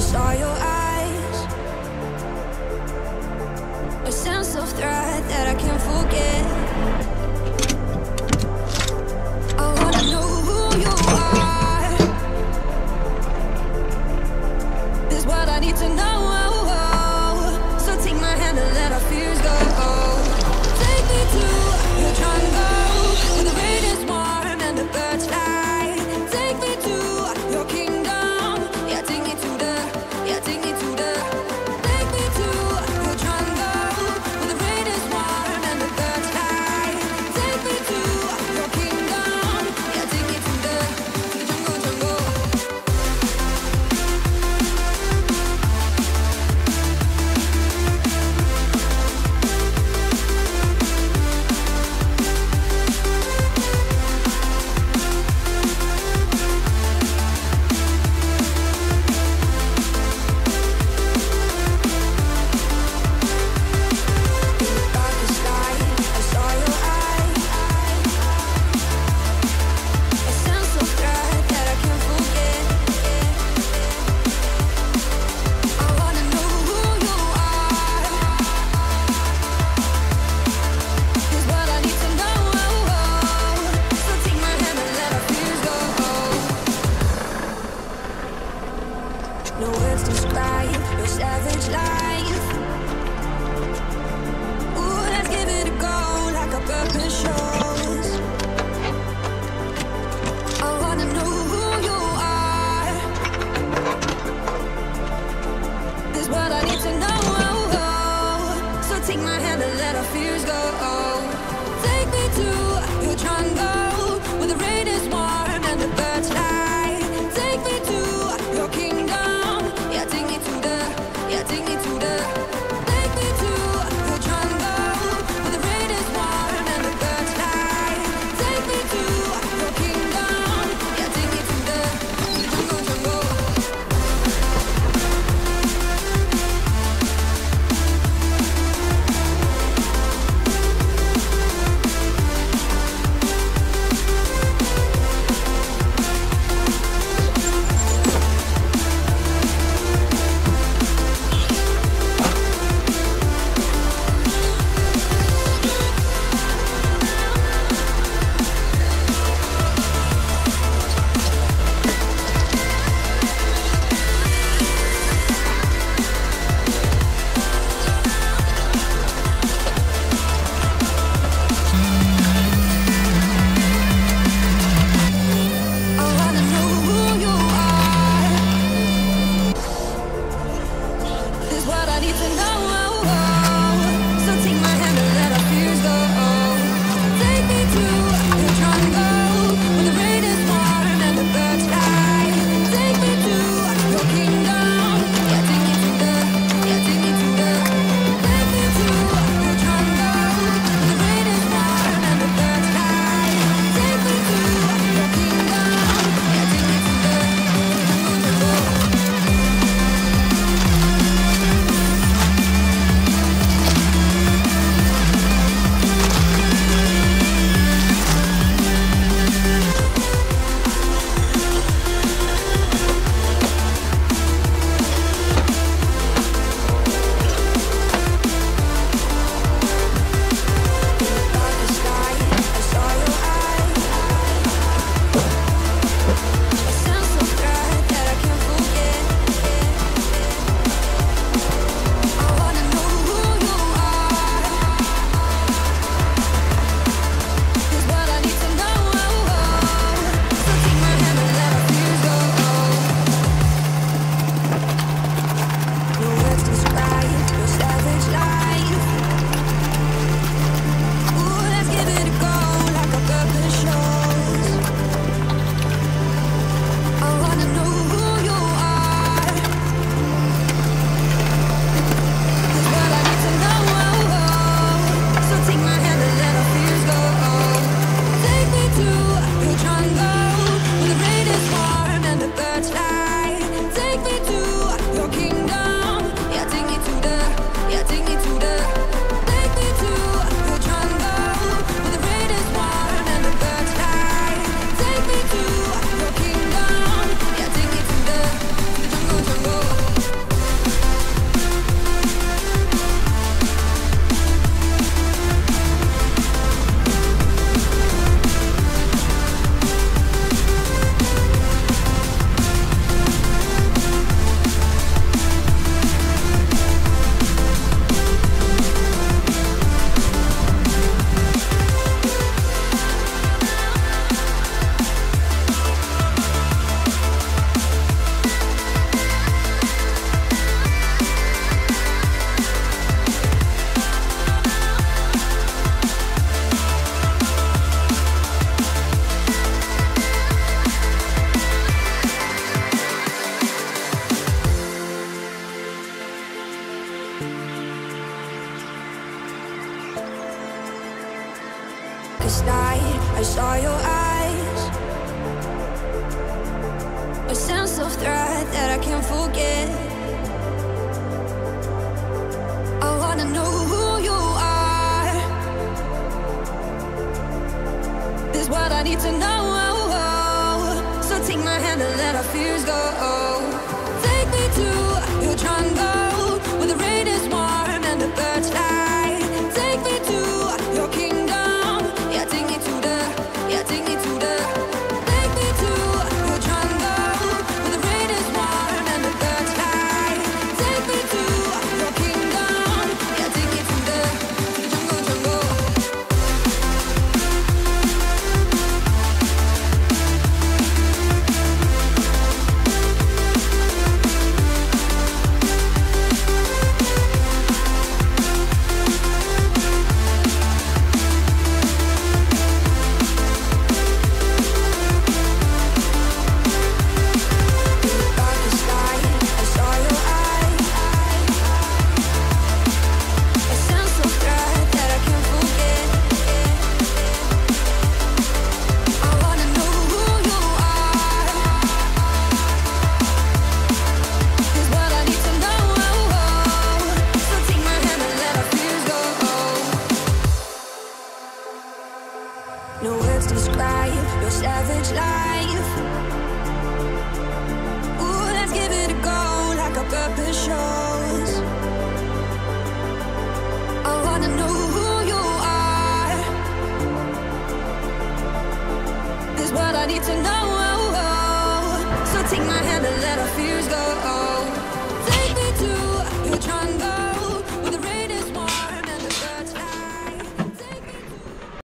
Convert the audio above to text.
I saw your eyes, a sense of threat that I can't forget. I wanna know who you are, is what I need to know. So take my hand and let our fears go. Take me to your jungle, where the rain is warm and the birds fly. Take me to your kingdom. Yeah, take me to the, yeah, take me. forget. I wanna know who you are. This is what I need to know. So take my hand and let our fears go. Take me to your jungle, where the rain is warm and the birds fly. Take me to your kingdom. Yeah, take me to the, yeah, take me to the. Take me to your jungle, where the rain is warm and the birds fly. Take me to your kingdom. Yeah, take me to the jungle, jungle. No words describe your savage life. Ooh, let's give it a go, like a puppet shows. I wanna know who you are. This is what I need to know.